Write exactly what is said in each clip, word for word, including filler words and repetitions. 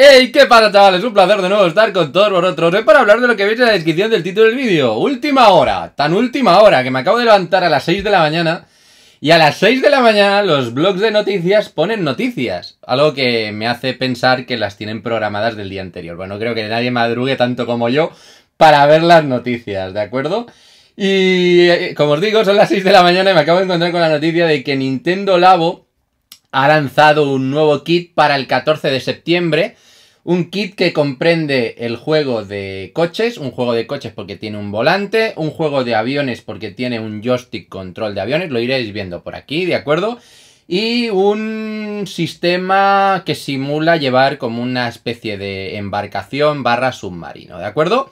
¡Hey! ¿Qué pasa, chavales? Un placer de nuevo estar con todos vosotros. Hoy para hablar de lo que veis en la descripción del título del vídeo. Última hora, tan última hora, que me acabo de levantar a las seis de la mañana. Y a las seis de la mañana los blogs de noticias ponen noticias. Algo que me hace pensar que las tienen programadas del día anterior. Bueno, creo que nadie madrugue tanto como yo para ver las noticias, ¿de acuerdo? Y como os digo, son las seis de la mañana y me acabo de encontrar con la noticia de que Nintendo Labo ha lanzado un nuevo kit para el catorce de septiembre. Un kit que comprende el juego de coches, un juego de coches porque tiene un volante, un juego de aviones porque tiene un joystick control de aviones, lo iréis viendo por aquí, ¿de acuerdo? Y un sistema que simula llevar como una especie de embarcación barra submarino, ¿de acuerdo?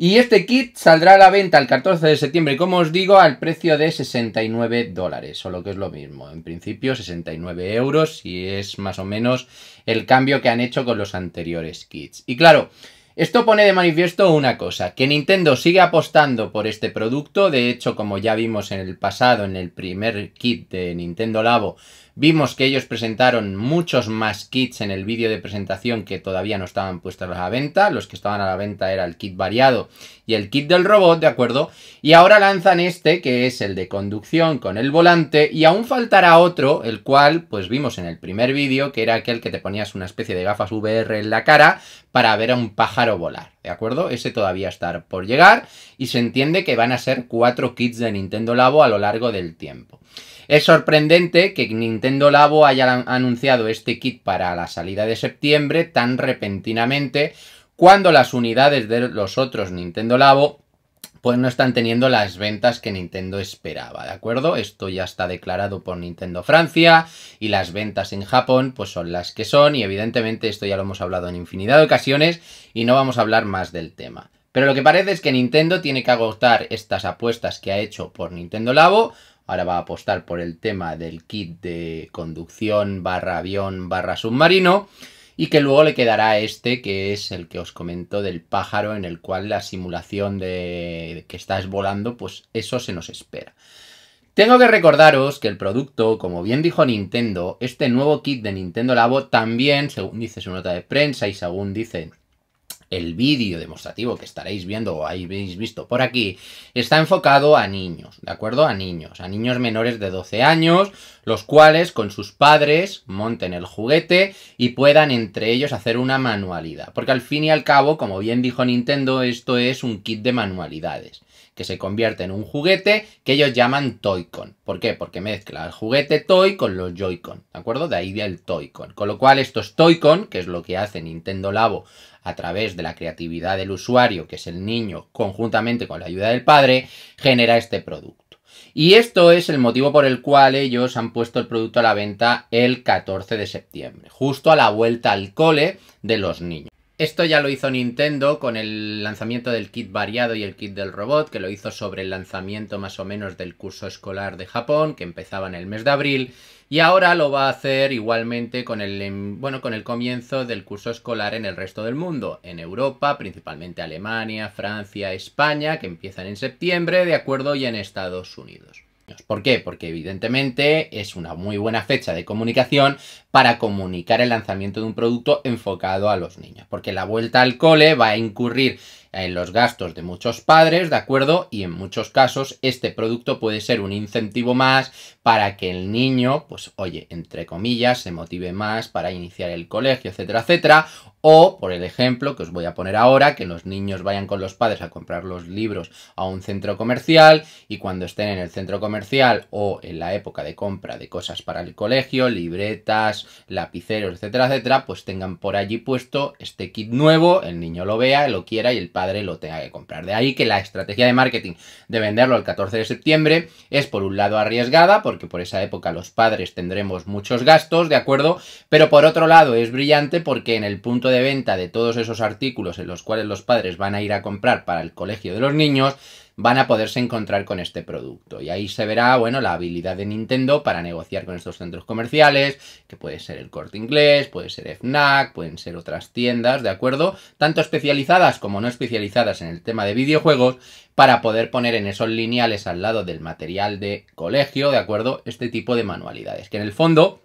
Y este kit saldrá a la venta el catorce de septiembre, como os digo, al precio de sesenta y nueve dólares, o lo que es lo mismo, en principio sesenta y nueve euros, y es más o menos el cambio que han hecho con los anteriores kits. Y claro, esto pone de manifiesto una cosa, que Nintendo sigue apostando por este producto. De hecho, como ya vimos en el pasado, en el primer kit de Nintendo Labo, vimos que ellos presentaron muchos más kits en el vídeo de presentación que todavía no estaban puestos a la venta. Los que estaban a la venta era el kit variado y el kit del robot, ¿de acuerdo? Y ahora lanzan este, que es el de conducción con el volante, y aún faltará otro, el cual, pues vimos en el primer vídeo, que era aquel que te ponías una especie de gafas V R en la cara para ver a un pájaro volar, ¿de acuerdo? Ese todavía está por llegar y se entiende que van a ser cuatro kits de Nintendo Labo a lo largo del tiempo. Es sorprendente que Nintendo Labo haya anunciado este kit para la salida de septiembre tan repentinamente, cuando las unidades de los otros Nintendo Labo pues no están teniendo las ventas que Nintendo esperaba, ¿de acuerdo? Esto ya está declarado por Nintendo Francia y las ventas en Japón pues son las que son, y evidentemente esto ya lo hemos hablado en infinidad de ocasiones y no vamos a hablar más del tema. Pero lo que parece es que Nintendo tiene que agotar estas apuestas que ha hecho por Nintendo Labo. Ahora va a apostar por el tema del kit de conducción barra avión barra submarino, y que luego le quedará este, que es el que os comento del pájaro, en el cual la simulación de que estás volando, pues eso se nos espera. Tengo que recordaros que el producto, como bien dijo Nintendo, este nuevo kit de Nintendo Labo también, según dice su nota de prensa y según dice el vídeo demostrativo que estaréis viendo o habéis visto por aquí, está enfocado a niños, ¿de acuerdo? A niños, a niños menores de doce años, los cuales con sus padres monten el juguete y puedan entre ellos hacer una manualidad. Porque al fin y al cabo, como bien dijo Nintendo, esto es un kit de manualidades, que se convierte en un juguete que ellos llaman Toy-Con. ¿Por qué? Porque mezcla el juguete Toy con los Joy-Con, ¿de acuerdo? De ahí el Toy-Con. Con lo cual estos Toy-Con, que es lo que hace Nintendo Labo a través de la creatividad del usuario, que es el niño, conjuntamente con la ayuda del padre, genera este producto. Y esto es el motivo por el cual ellos han puesto el producto a la venta el catorce de septiembre, justo a la vuelta al cole de los niños. Esto ya lo hizo Nintendo con el lanzamiento del kit variado y el kit del robot, que lo hizo sobre el lanzamiento más o menos del curso escolar de Japón, que empezaba en el mes de abril, y ahora lo va a hacer igualmente con el, bueno, con el comienzo del curso escolar en el resto del mundo, en Europa, principalmente Alemania, Francia, España, que empiezan en septiembre, ¿de acuerdo? Y en Estados Unidos. ¿Por qué? Porque evidentemente es una muy buena fecha de comunicación para comunicar el lanzamiento de un producto enfocado a los niños, porque la vuelta al cole va a incurrir en los gastos de muchos padres, ¿de acuerdo? Y en muchos casos este producto puede ser un incentivo más para que el niño, pues oye, entre comillas, se motive más para iniciar el colegio, etcétera, etcétera. O, por el ejemplo que os voy a poner ahora, que los niños vayan con los padres a comprar los libros a un centro comercial, y cuando estén en el centro comercial o en la época de compra de cosas para el colegio, libretas, lapiceros, etcétera, etcétera, pues tengan por allí puesto este kit nuevo, el niño lo vea, lo quiera y el padre lo tenga que comprar. De ahí que la estrategia de marketing de venderlo el catorce de septiembre es, por un lado, arriesgada, porque por esa época los padres tendremos muchos gastos, ¿de acuerdo? Pero por otro lado es brillante, porque en el punto de venta de todos esos artículos en los cuales los padres van a ir a comprar para el colegio de los niños, van a poderse encontrar con este producto. Y ahí se verá, bueno, la habilidad de Nintendo para negociar con estos centros comerciales, que puede ser el Corte Inglés, puede ser FNAC, pueden ser otras tiendas, ¿de acuerdo? Tanto especializadas como no especializadas, especializadas en el tema de videojuegos, para poder poner en esos lineales al lado del material de colegio, ¿de acuerdo? Este tipo de manualidades, que en el fondo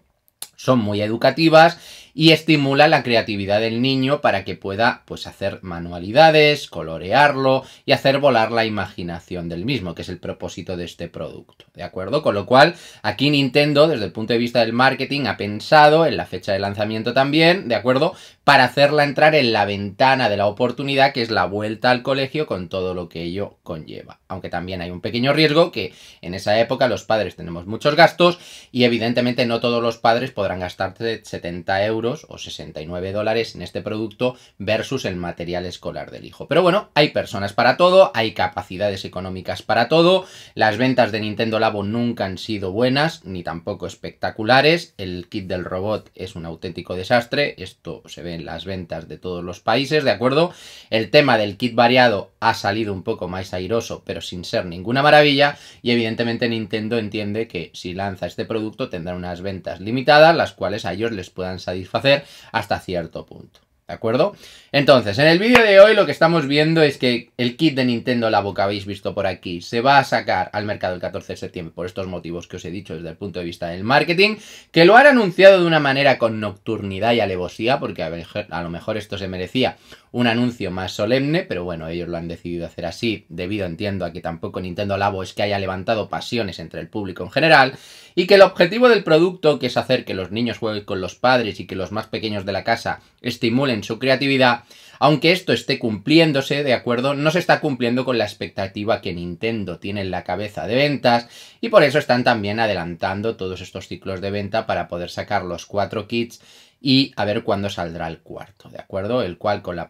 son muy educativas y estimula la creatividad del niño para que pueda, pues, hacer manualidades, colorearlo y hacer volar la imaginación del mismo, que es el propósito de este producto, ¿de acuerdo? Con lo cual, aquí Nintendo, desde el punto de vista del marketing, ha pensado en la fecha de lanzamiento también, ¿de acuerdo?, para hacerla entrar en la ventana de la oportunidad, que es la vuelta al colegio con todo lo que ello conlleva. Aunque también hay un pequeño riesgo, que en esa época los padres tenemos muchos gastos y evidentemente no todos los padres podrán gastarse setenta euros o sesenta y nueve dólares en este producto versus el material escolar del hijo. Pero bueno, hay personas para todo, hay capacidades económicas para todo, las ventas de Nintendo Labo nunca han sido buenas ni tampoco espectaculares, el kit del robot es un auténtico desastre, esto se ve en las ventas de todos los países, ¿de acuerdo? El tema del kit variado ha salido un poco más airoso, pero sin ser ninguna maravilla, y evidentemente Nintendo entiende que si lanza este producto tendrá unas ventas limitadas, las cuales a ellos les puedan satisfacer hasta cierto punto, ¿de acuerdo? Entonces, en el vídeo de hoy lo que estamos viendo es que el kit de Nintendo Labo que habéis visto por aquí se va a sacar al mercado el catorce de septiembre por estos motivos que os he dicho desde el punto de vista del marketing, que lo han anunciado de una manera con nocturnidad y alevosía, porque a lo mejor esto se merecía un anuncio más solemne, pero bueno, ellos lo han decidido hacer así debido, entiendo, a que tampoco Nintendo Labo es que haya levantado pasiones entre el público en general, y que el objetivo del producto, que es hacer que los niños jueguen con los padres y que los más pequeños de la casa estimulen su creatividad, aunque esto esté cumpliéndose, ¿de acuerdo?, no se está cumpliendo con la expectativa que Nintendo tiene en la cabeza de ventas, y por eso están también adelantando todos estos ciclos de venta para poder sacar los cuatro kits y a ver cuándo saldrá el cuarto, ¿de acuerdo? El cual, con la,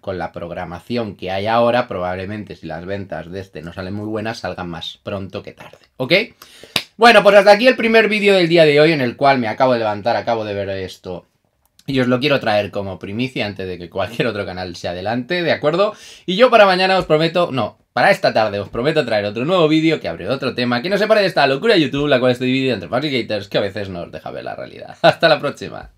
con la programación que hay ahora, probablemente si las ventas de este no salen muy buenas, salgan más pronto que tarde, ¿ok? Bueno, pues hasta aquí el primer vídeo del día de hoy, en el cual me acabo de levantar, acabo de ver esto y os lo quiero traer como primicia antes de que cualquier otro canal se adelante, ¿de acuerdo? Y yo para mañana os prometo, no, para esta tarde os prometo traer otro nuevo vídeo que abre otro tema que no separe de esta locura de YouTube, la cual estoy dividido entre fans y haters, que a veces no os deja ver la realidad. Hasta la próxima.